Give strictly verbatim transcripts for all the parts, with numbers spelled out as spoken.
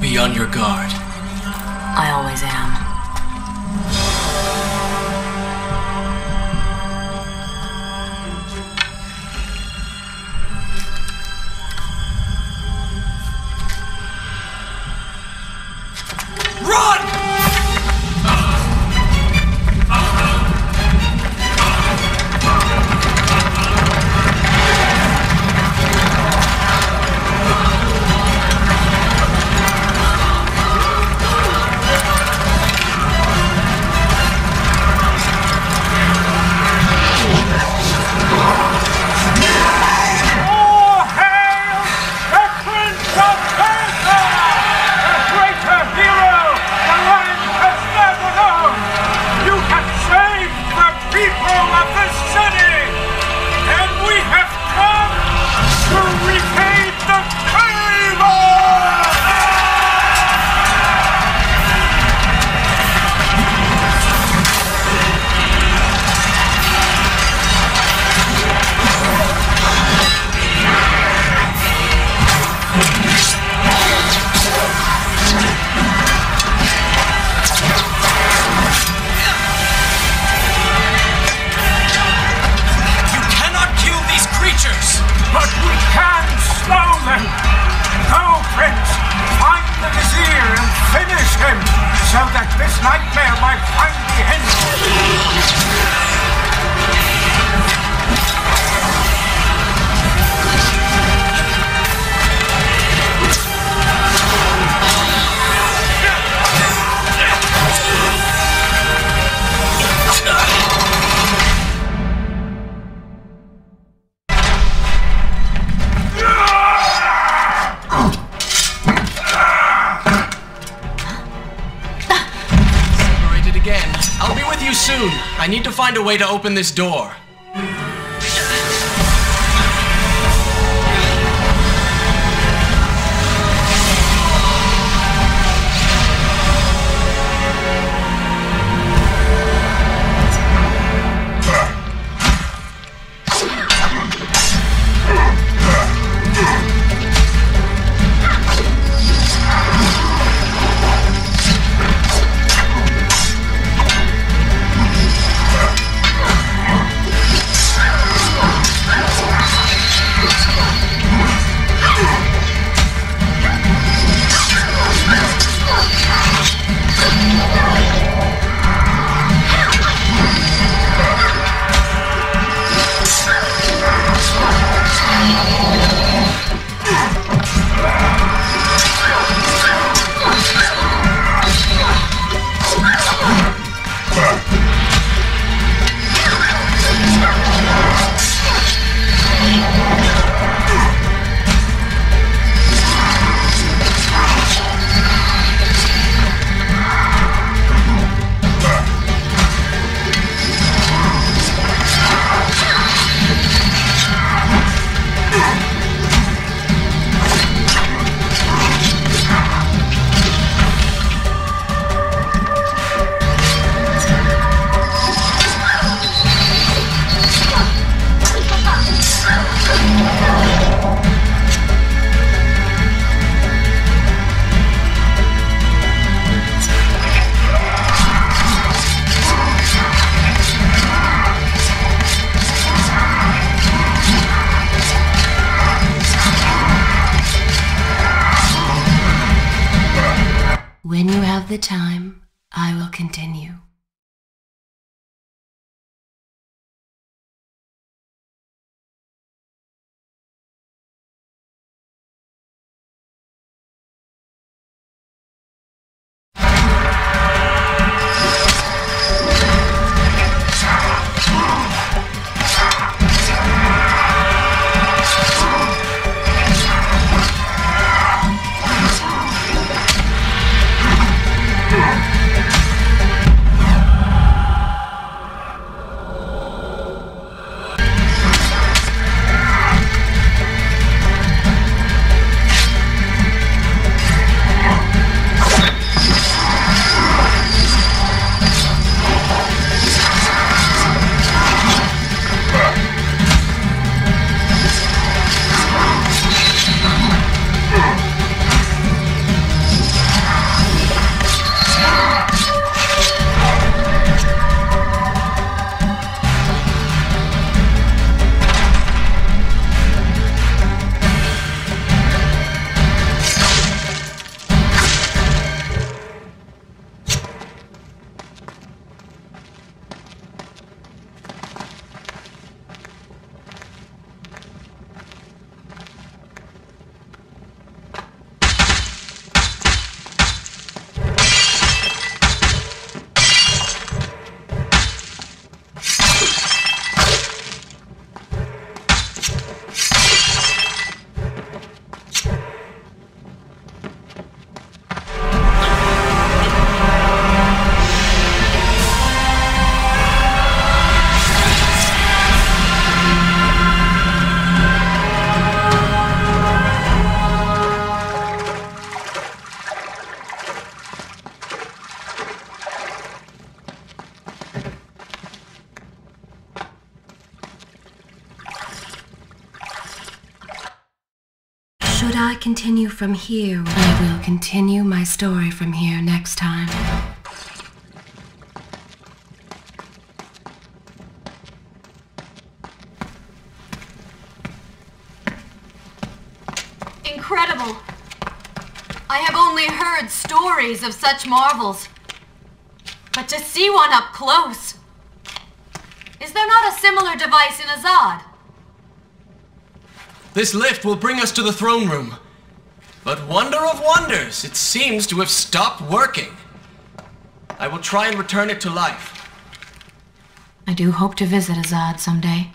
Be on your guard. I always am. I need to find a way to open this door. When you have the time, I will continue. not continue from here. I will continue my story from here next time. Incredible! I have only heard stories of such marvels. But to see one up close... Is there not a similar device in Azad? This lift will bring us to the throne room. But wonder of wonders, it seems to have stopped working. I will try and return it to life. I do hope to visit Azad someday.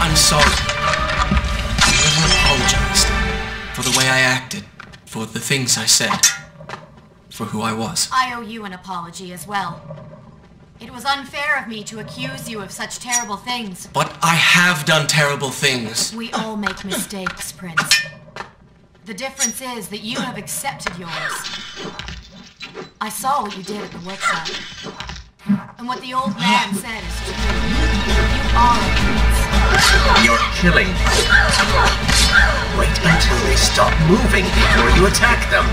I'm sorry. I never apologized for the way I acted, for the things I said, for who I was. I owe you an apology as well. It was unfair of me to accuse you of such terrible things. But I have done terrible things. We all make mistakes, Prince. The difference is that you have accepted yours. I saw what you did at the workshop. And what the old man said is true. You are a prince. You're killing me. Wait until they stop moving before you attack them.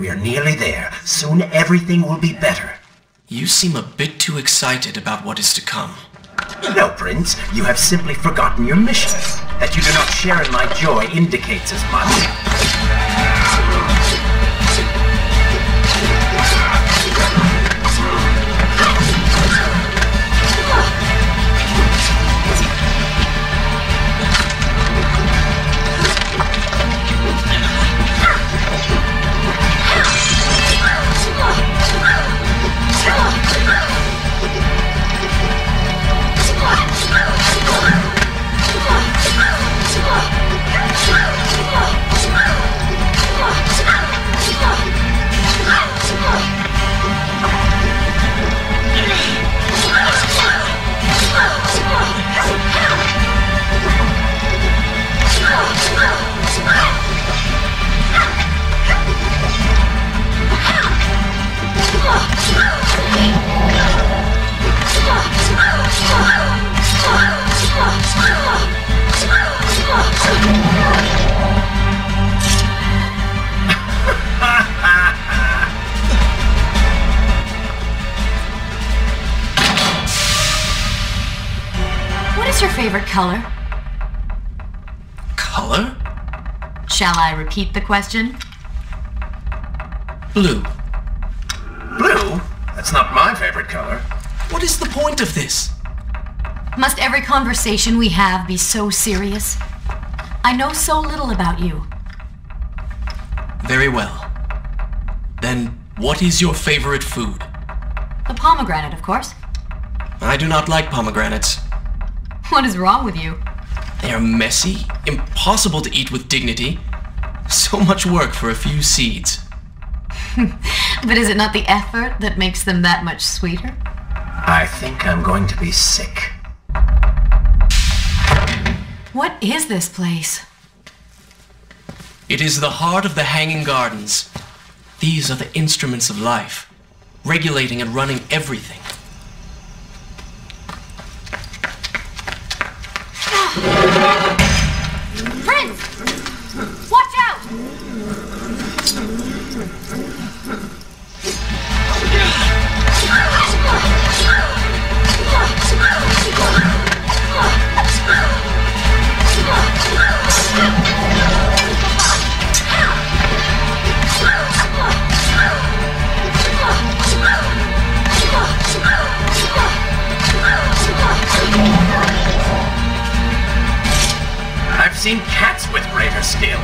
We're nearly there. Soon everything will be better. You seem a bit too excited about what is to come. No, Prince. You have simply forgotten your mission. That you do not share in my joy indicates as much. What's your favorite color? Color? Shall I repeat the question? Blue. Blue? That's not my favorite color. What is the point of this? Must every conversation we have be so serious? I know so little about you. Very well. Then what is your favorite food? The pomegranate, of course. I do not like pomegranates. What is wrong with you? They are messy, impossible to eat with dignity. So much work for a few seeds. But is it not the effort that makes them that much sweeter? I think I'm going to be sick. What is this place? It is the heart of the Hanging Gardens. These are the instruments of life, regulating and running everything. Prince! Watch out! I've seen cats with greater skill.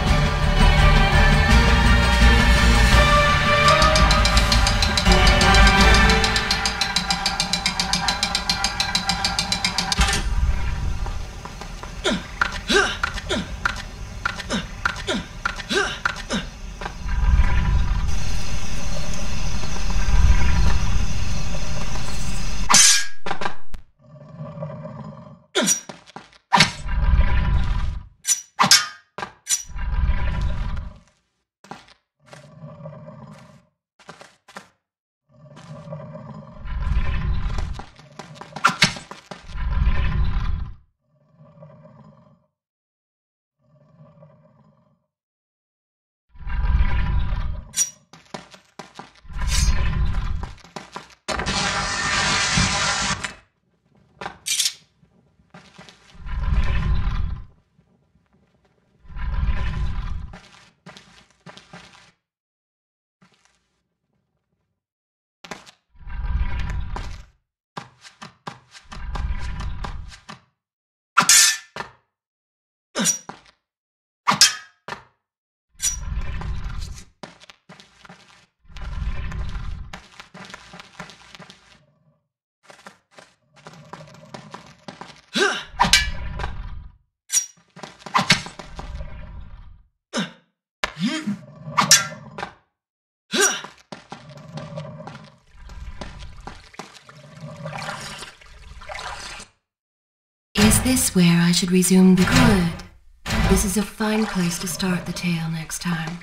Is this where I should resume the good? This is a fine place to start the tale next time.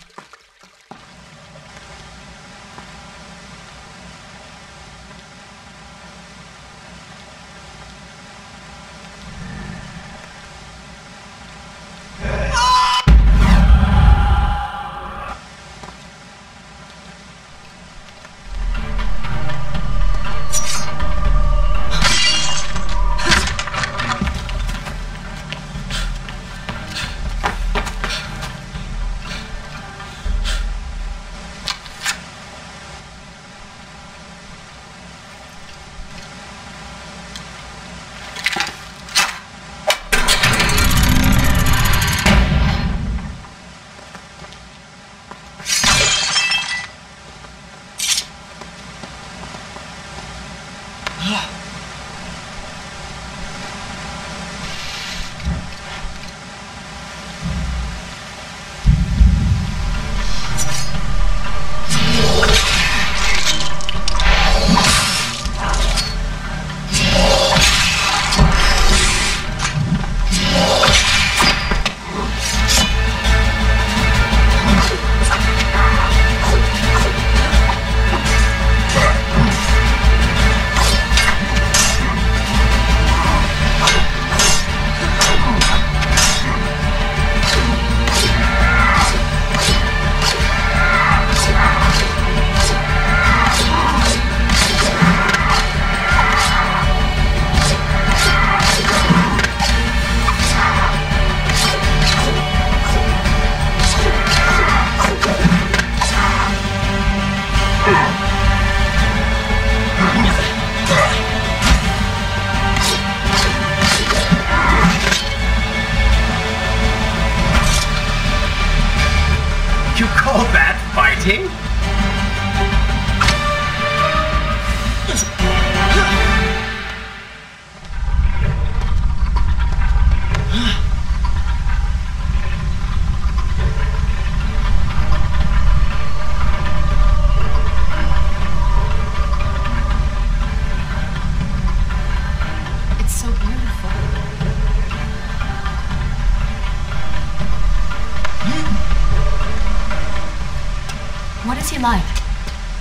it like?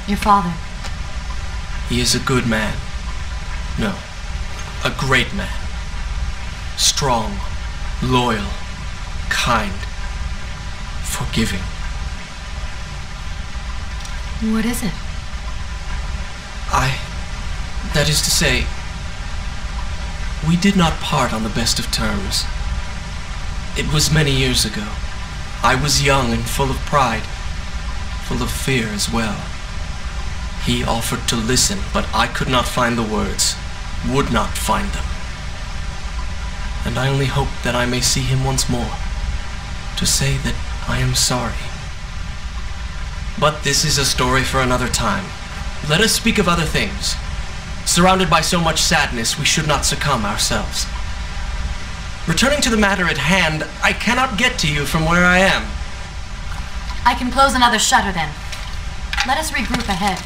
Your father. He is a good man. No, a great man. Strong, loyal, kind, forgiving. What is it? I... That is to say, we did not part on the best of terms. It was many years ago. I was young and full of pride, full of fear as well. He offered to listen, but I could not find the words, would not find them. And I only hope that I may see him once more, to say that I am sorry. But this is a story for another time. Let us speak of other things. Surrounded by so much sadness, we should not succumb ourselves. Returning to the matter at hand, I cannot get to you from where I am. I can close another shutter then. Let us regroup ahead.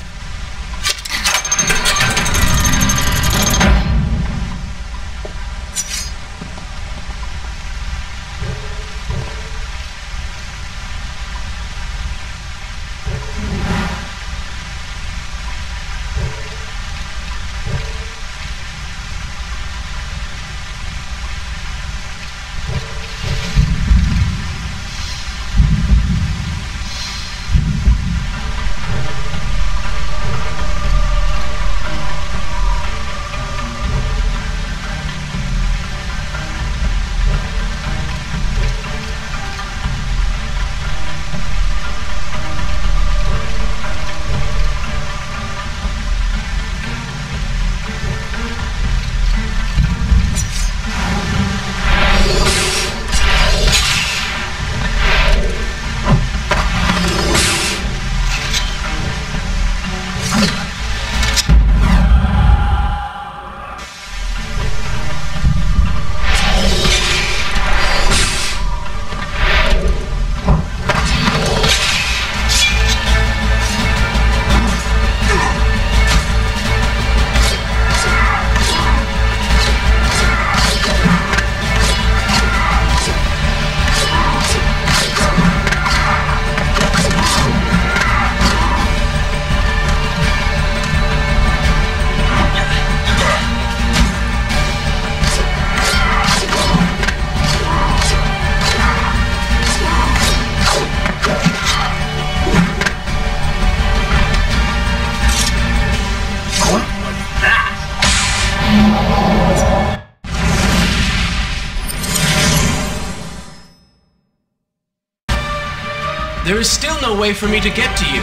There is still no way for me to get to you.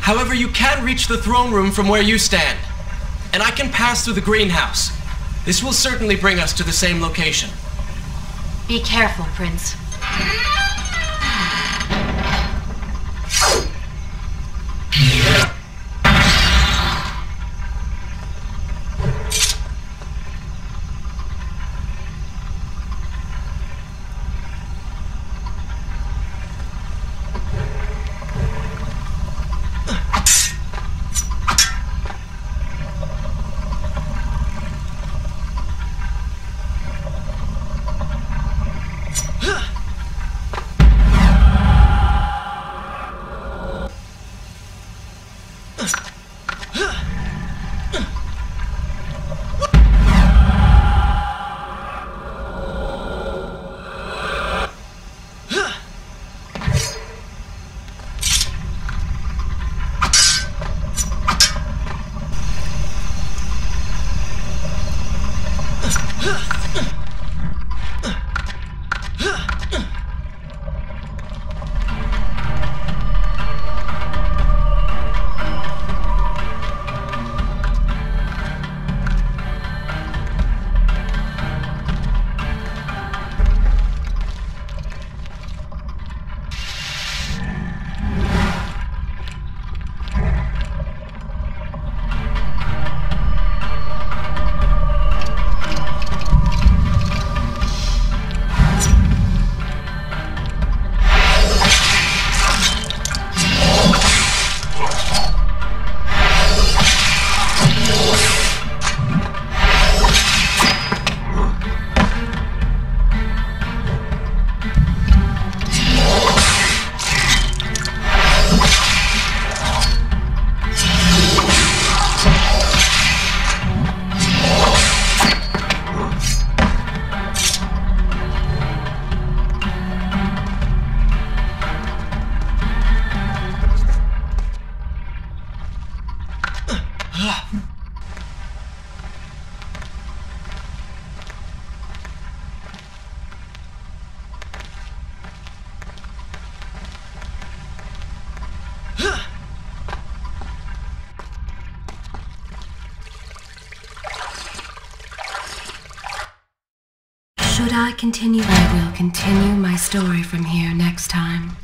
However, you can reach the throne room from where you stand, and I can pass through the greenhouse. This will certainly bring us to the same location. Be careful, Prince. Should I continue? I will continue my story from here next time.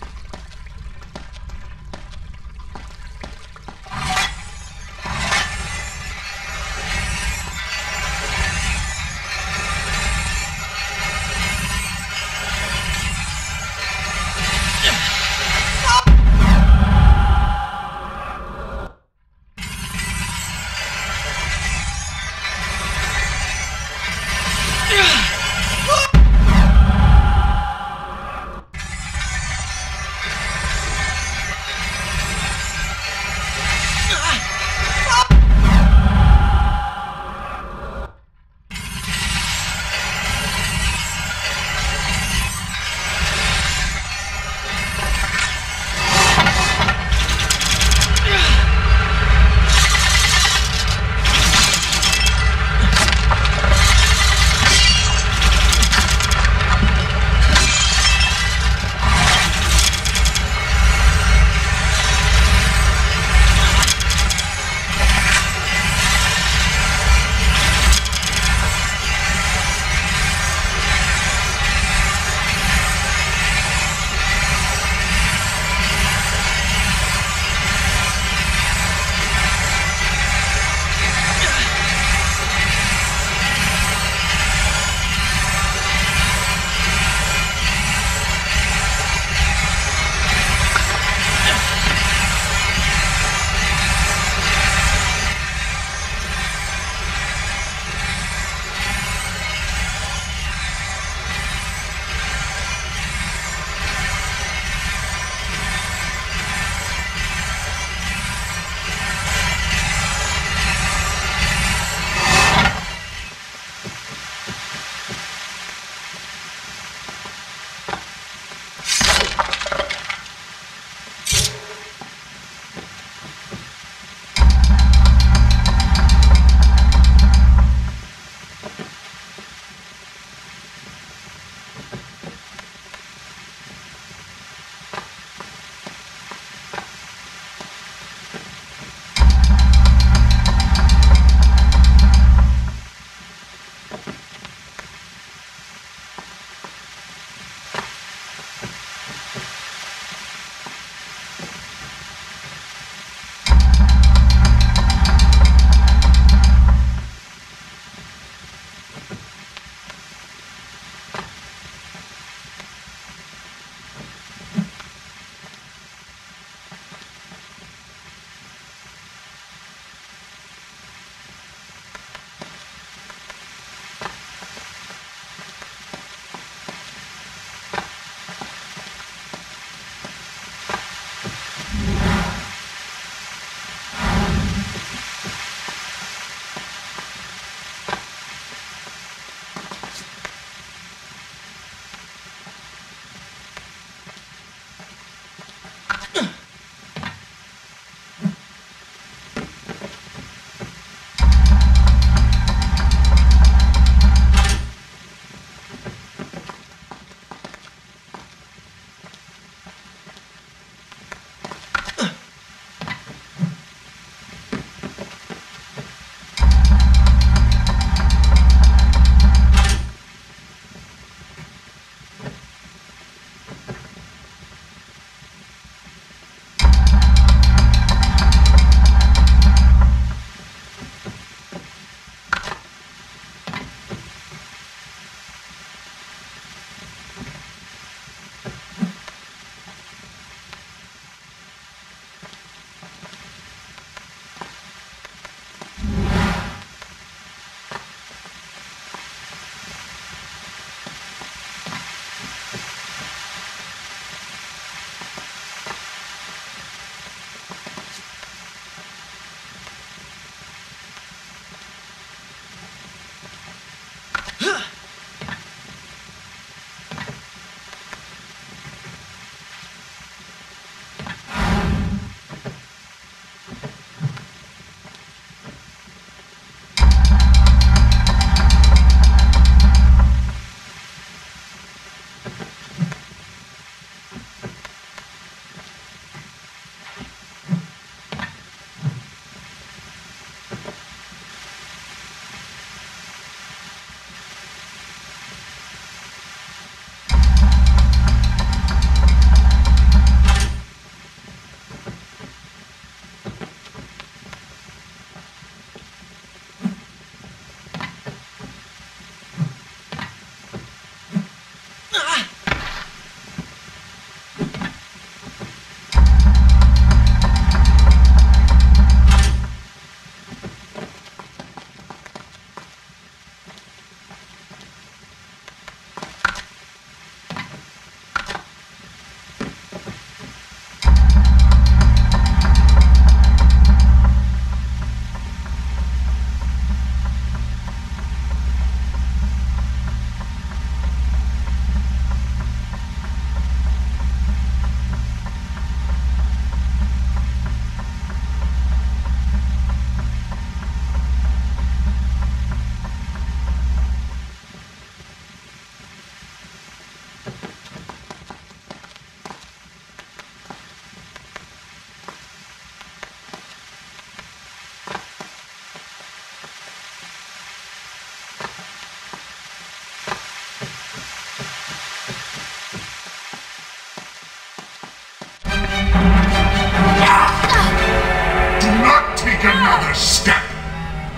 Take another step!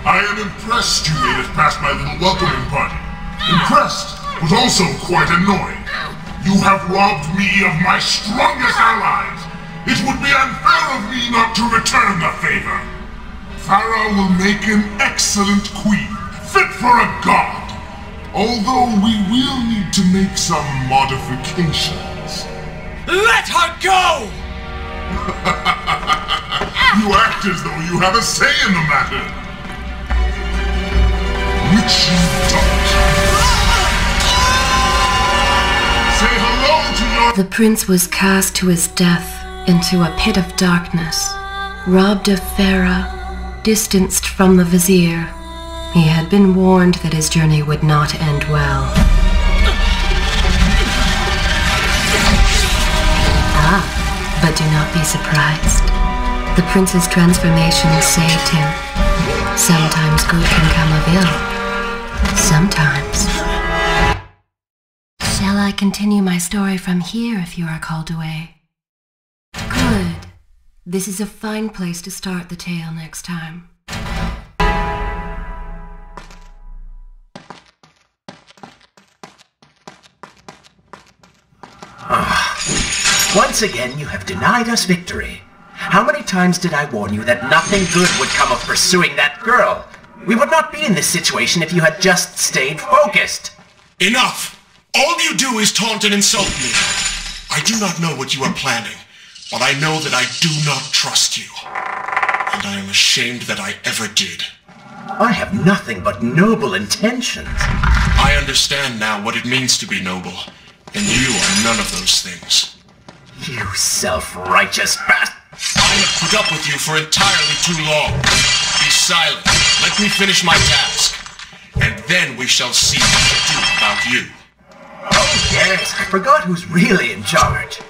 I am impressed you made it past my little welcoming party. Impressed, but also quite annoyed. You have robbed me of my strongest allies! It would be unfair of me not to return the favor! Farah will make an excellent queen, fit for a god! Although we will need to make some modifications. Let her go! You act as though you have a say in the matter. Which you don't. Say hello to your- The prince was cast to his death into a pit of darkness, robbed of Farah, distanced from the vizier. He had been warned that his journey would not end well. Ah. But do not be surprised. The prince's transformation saved him. Sometimes good can come of ill. Sometimes. Shall I continue my story from here if you are called away? Good. This is a fine place to start the tale next time. Once again, you have denied us victory. How many times did I warn you that nothing good would come of pursuing that girl? We would not be in this situation if you had just stayed focused. Enough! All you do is taunt and insult me. I do not know what you are planning, but I know that I do not trust you. And I am ashamed that I ever did. I have nothing but noble intentions. I understand now what it means to be noble, and you are none of those things. You self-righteous bastard! I have put up with you for entirely too long. Be silent. Let me finish my task. And then we shall see what to do about you. Oh yes, I forgot who's really in charge.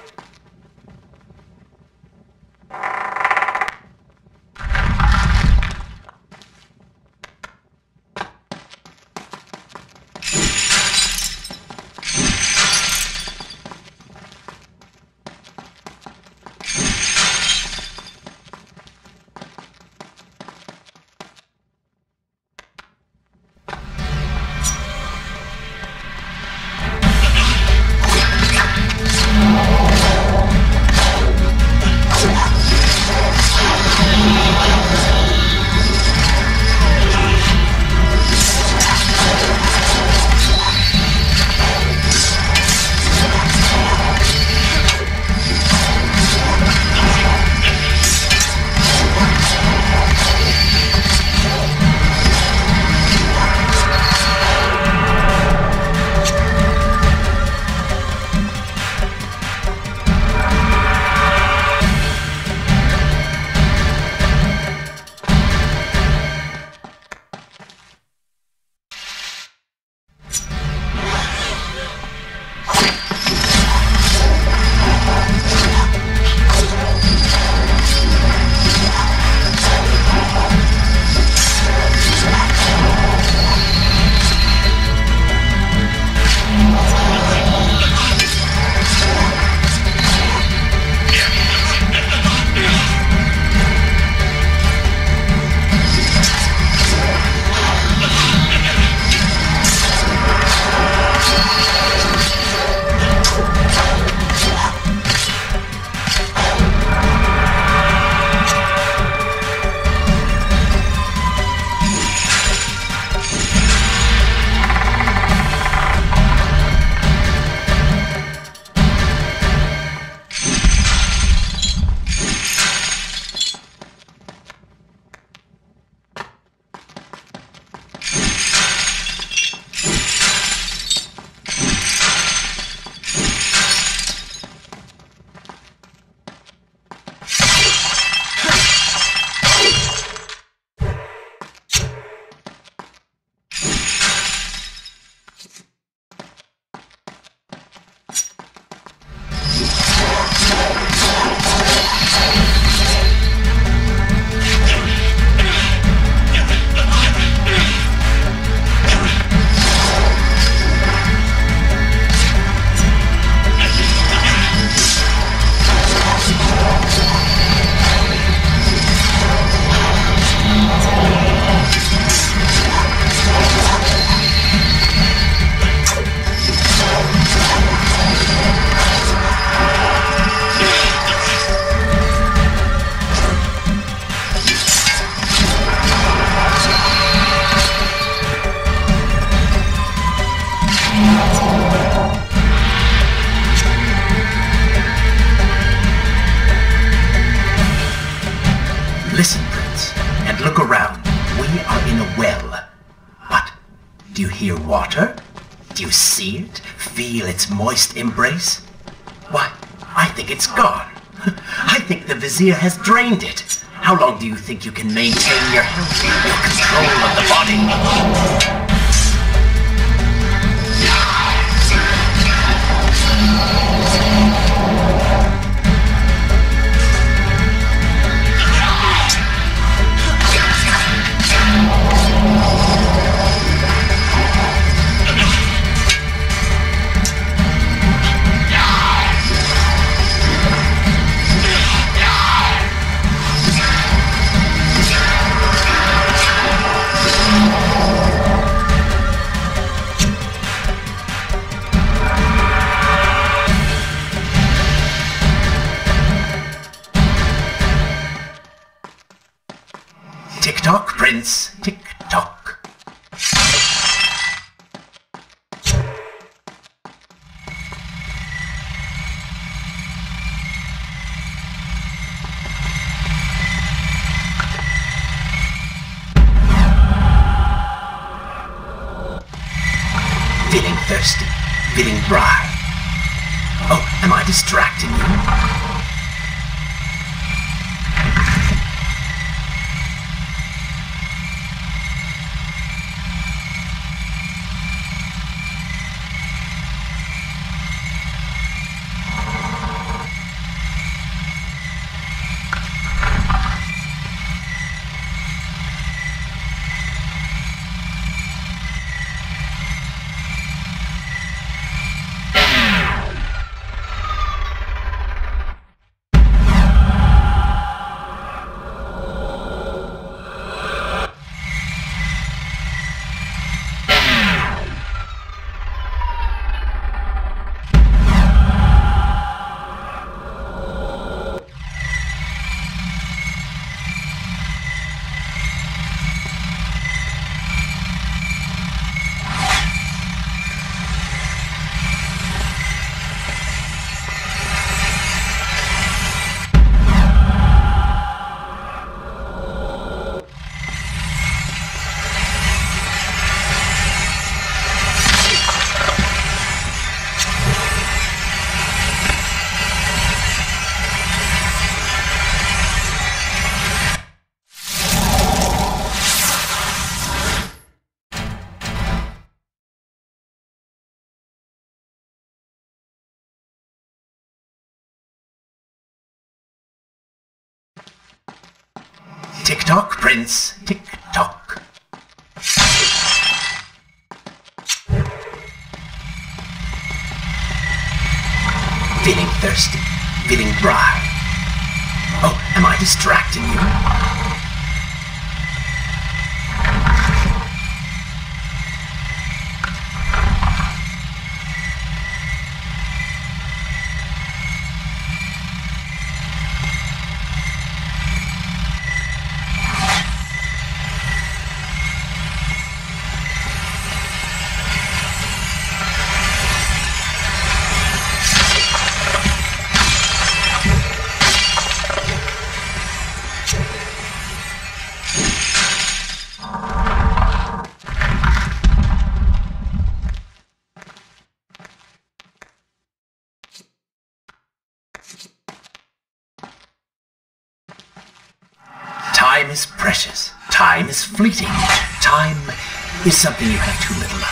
Do you hear water? Do you see it? Feel its moist embrace? Why, I think it's gone. I think the Vizier has drained it. How long do you think you can maintain your health, your control of the body? Tick-tock, Prince. Tick-tock. Feeling thirsty. Feeling dry. Oh, am I distracting you? Tick-tock, Prince. Tick-tock. Feeling thirsty. Feeling dry. Oh, am I distracting you? Time is precious. Time is fleeting. Time is something you have too little of.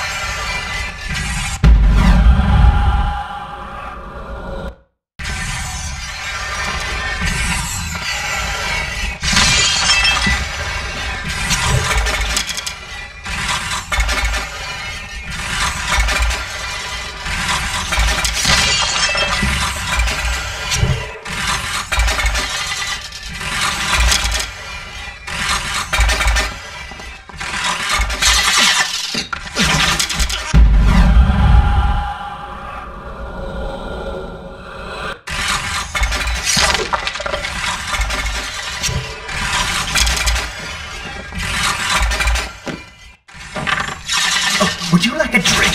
Would you like a drink?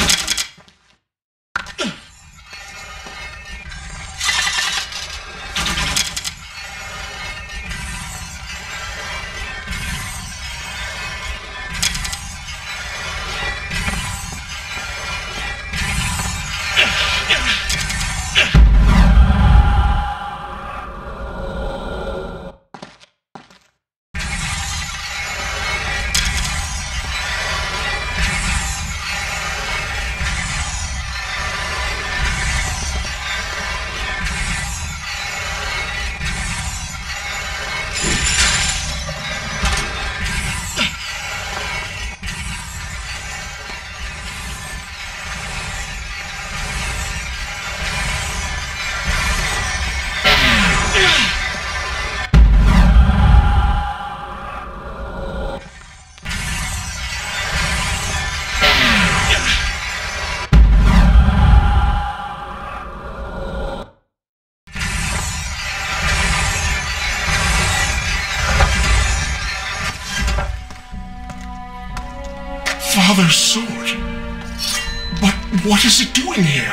another sword. But what is it doing here?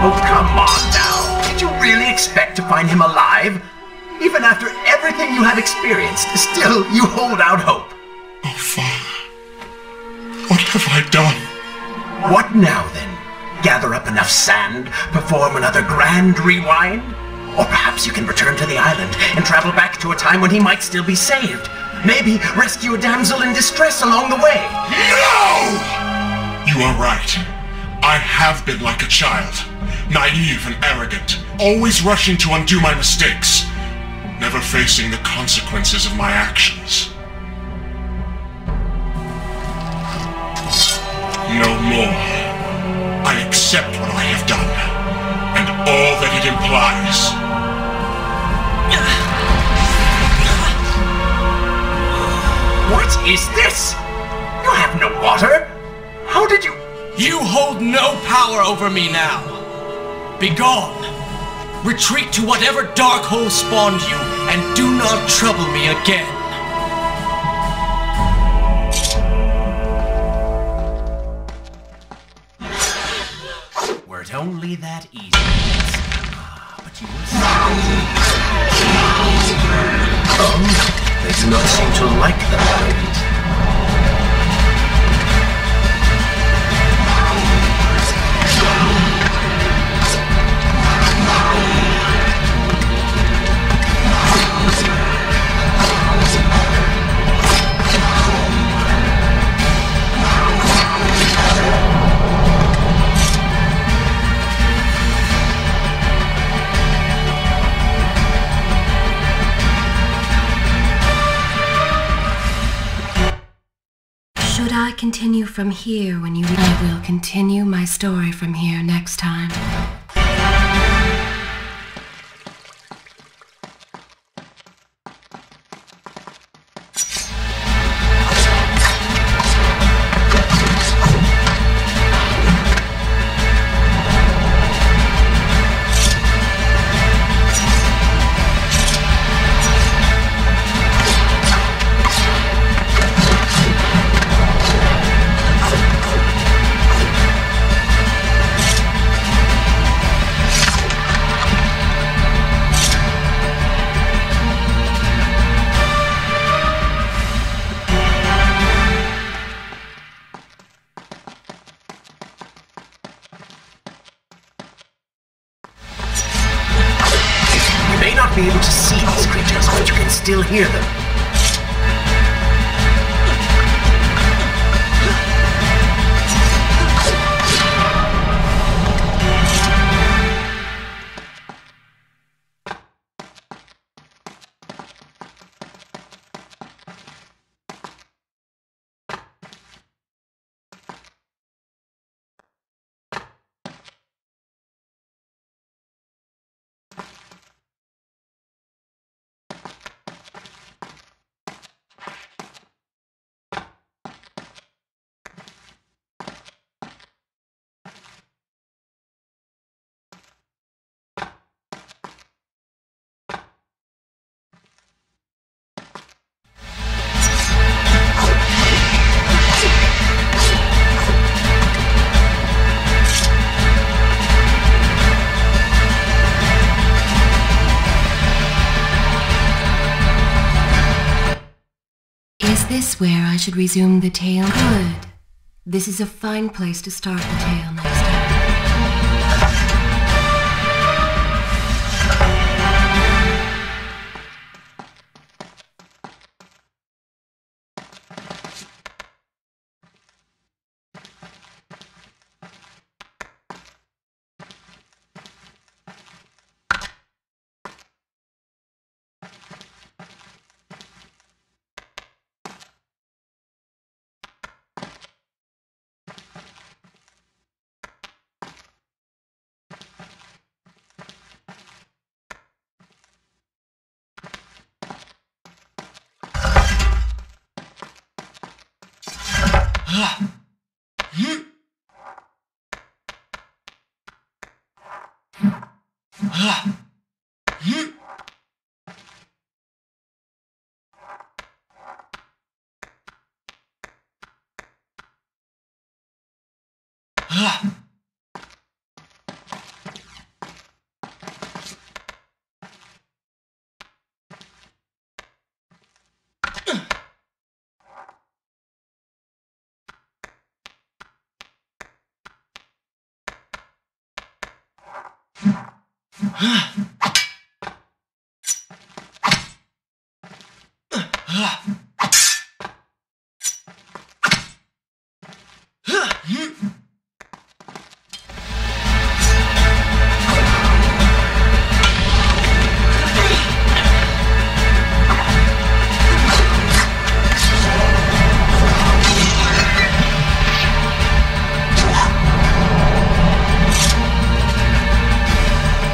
Oh, come on now. Did you really expect to find him alive? Even after everything you have experienced, still you hold out hope. Oh, Father, what have I done? What now, then? Gather up enough sand, perform another grand rewind? Or perhaps you can return to the island and travel back to a time when he might still be saved. Maybe rescue a damsel in distress along the way. No! You are right. I have been like a child. Naive and arrogant, always rushing to undo my mistakes. Never facing the consequences of my actions. No more. I accept what I have done, and all that it implies. What is this? You have no water? How did you... You hold no power over me now. Be gone. Retreat to whatever dark hole spawned you, and do not trouble me again. Only that easy. Ah, but you um, they do not seem to like the light. Should I continue from here when you... I will continue my story from here next time. Be able to see these creatures, but you can still hear them. Is this where I should resume the tale? Good. This is a fine place to start the tale next time.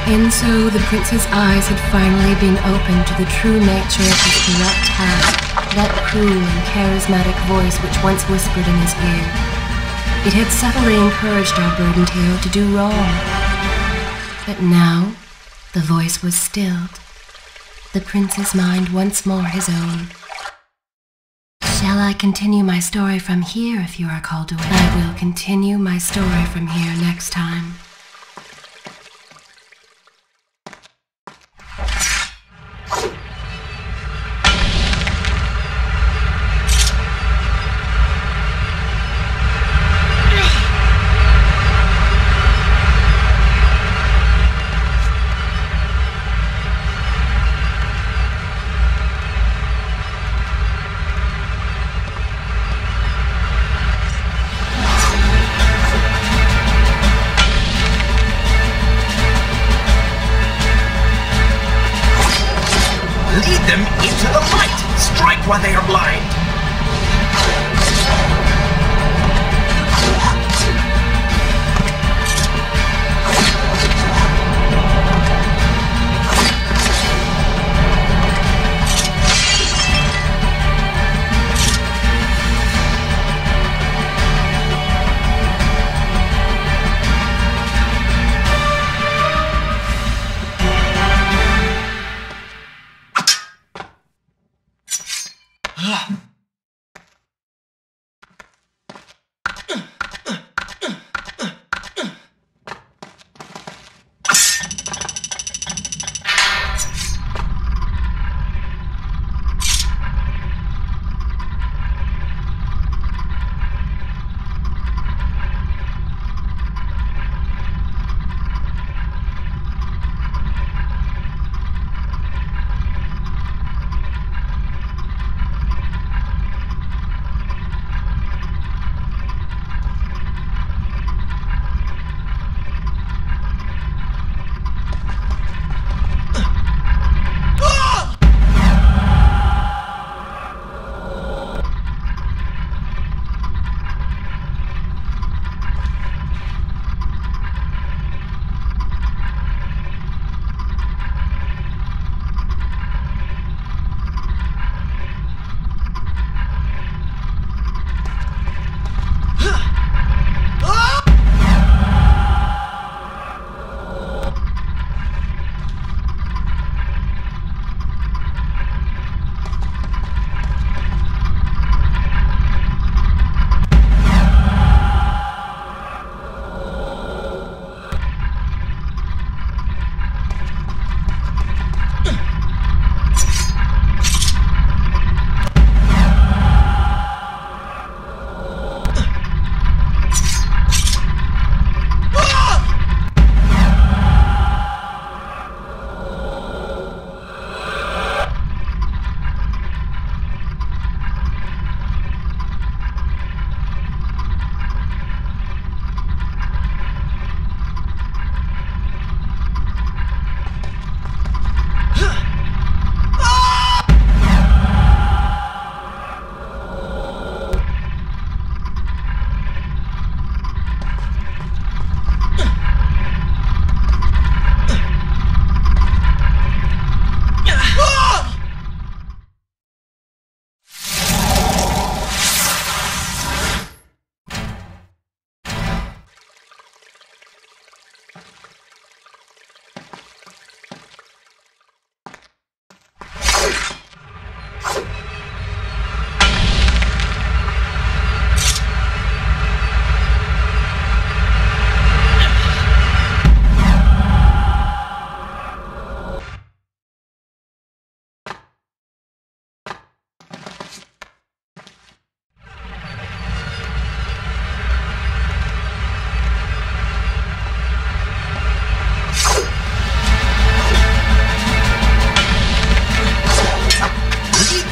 And so the prince's eyes had finally been opened to the true nature of his corrupt hat, that cruel and charismatic voice which once whispered in his ear. It had subtly encouraged our burdened hero to do wrong. But now, the voice was stilled, the prince's mind once more his own. Shall I continue my story from here if you are called away? I will continue my story from here next time. Ugh!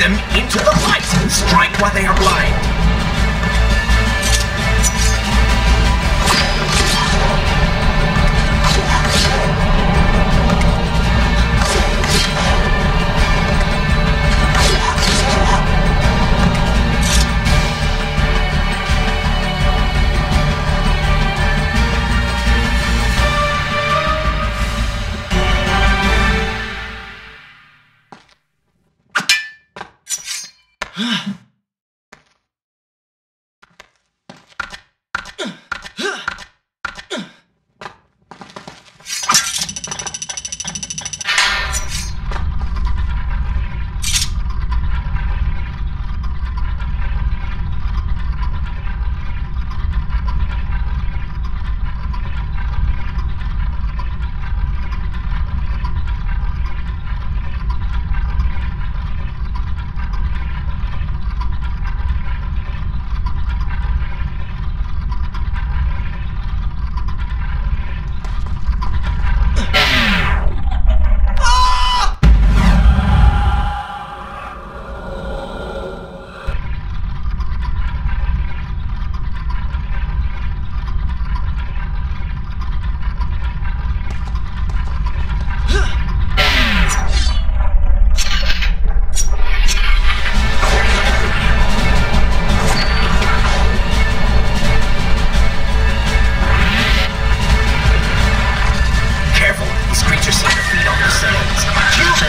them into the light. Strike while they are blind.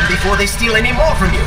Before they steal any more from you.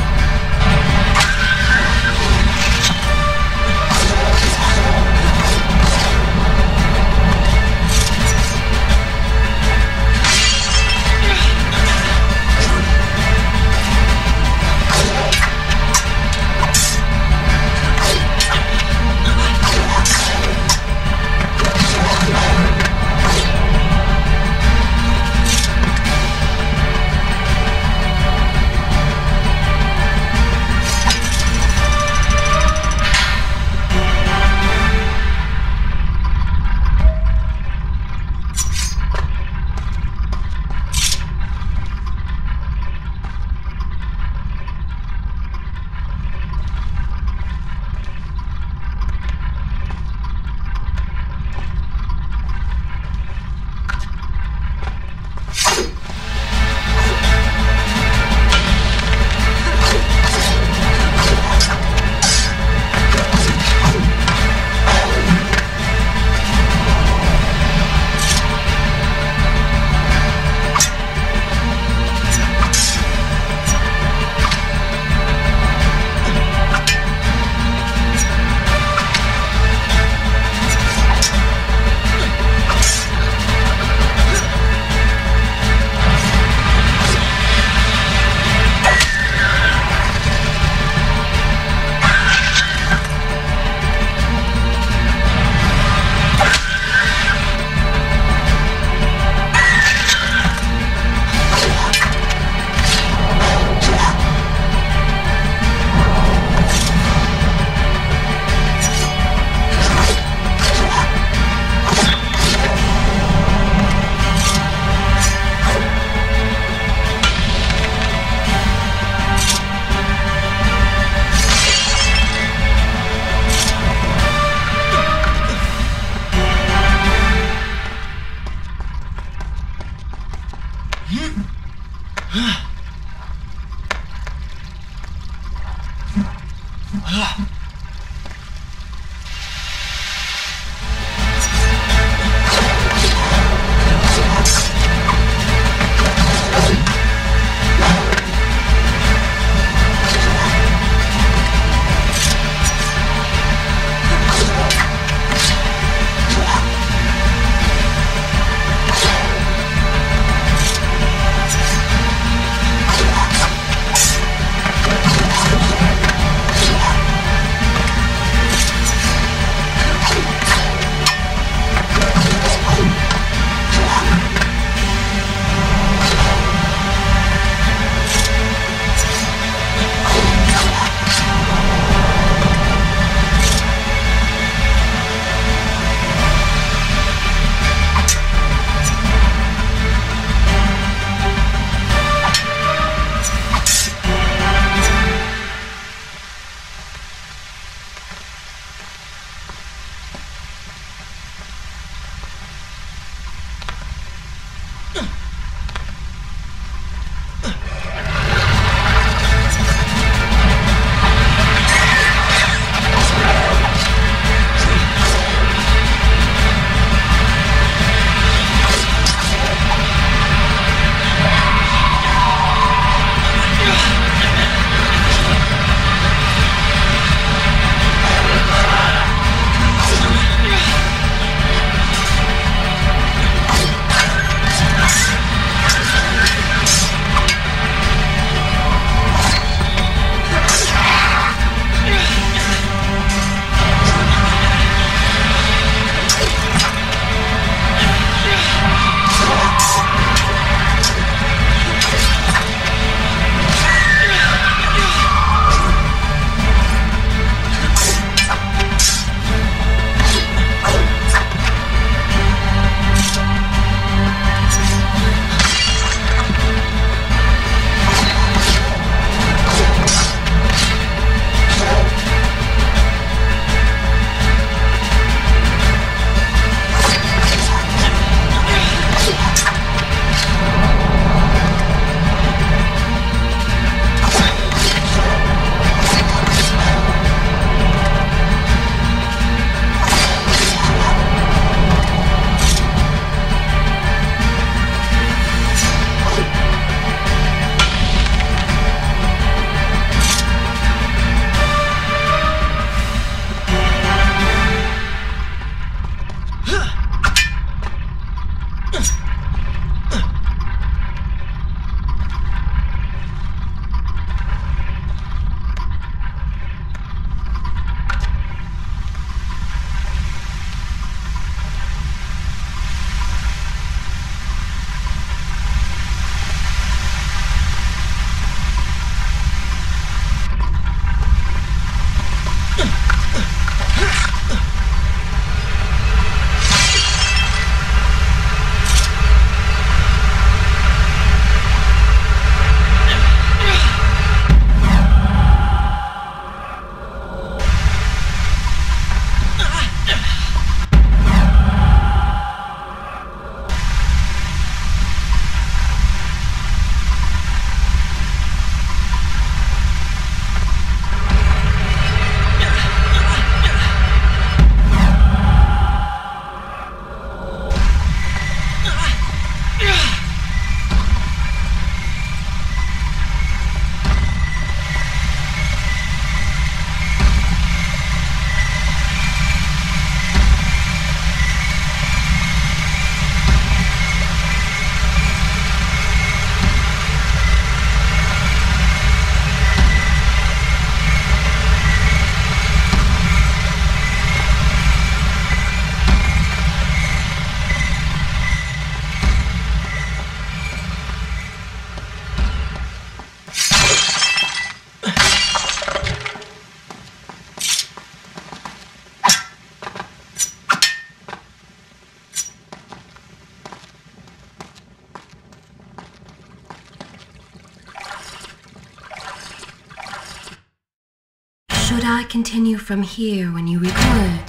Could I continue from here when you record?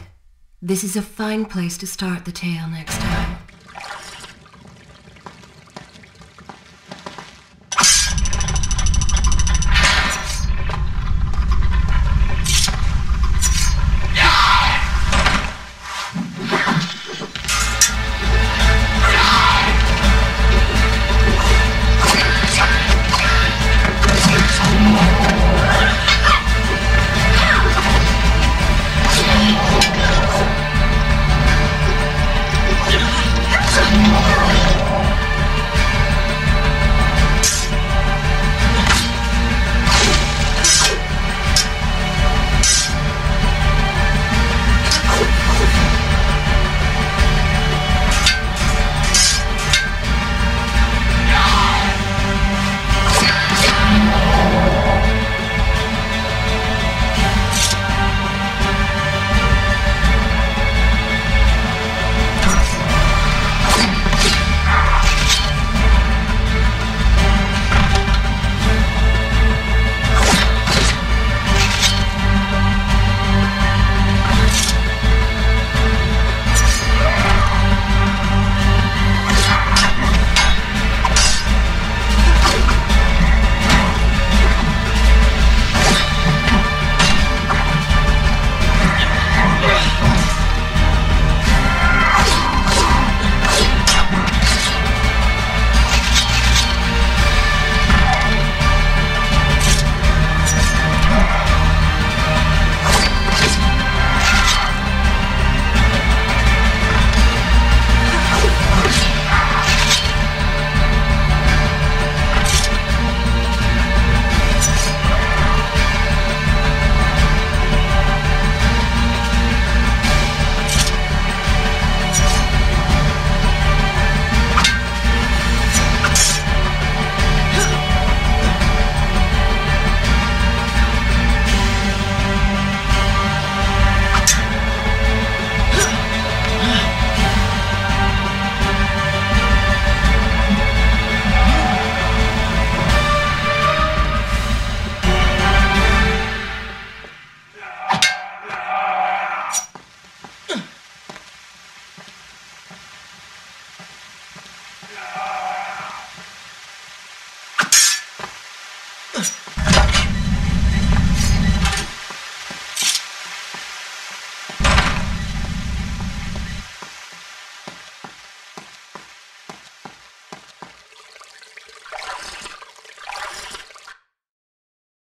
This is a fine place to start the tale next time.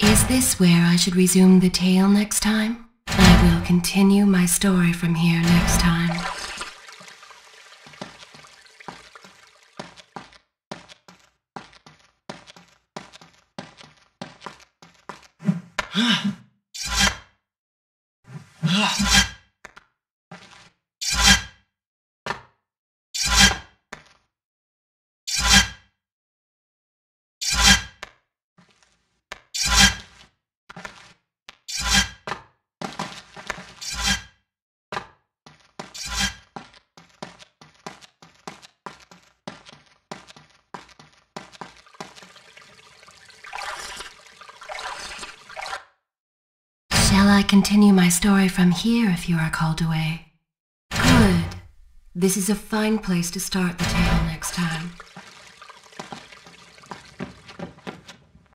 Is this where I should resume the tale next time? I will continue my story from here next time. Shall I continue my story from here if you are called away? Good. This is a fine place to start the tale next time.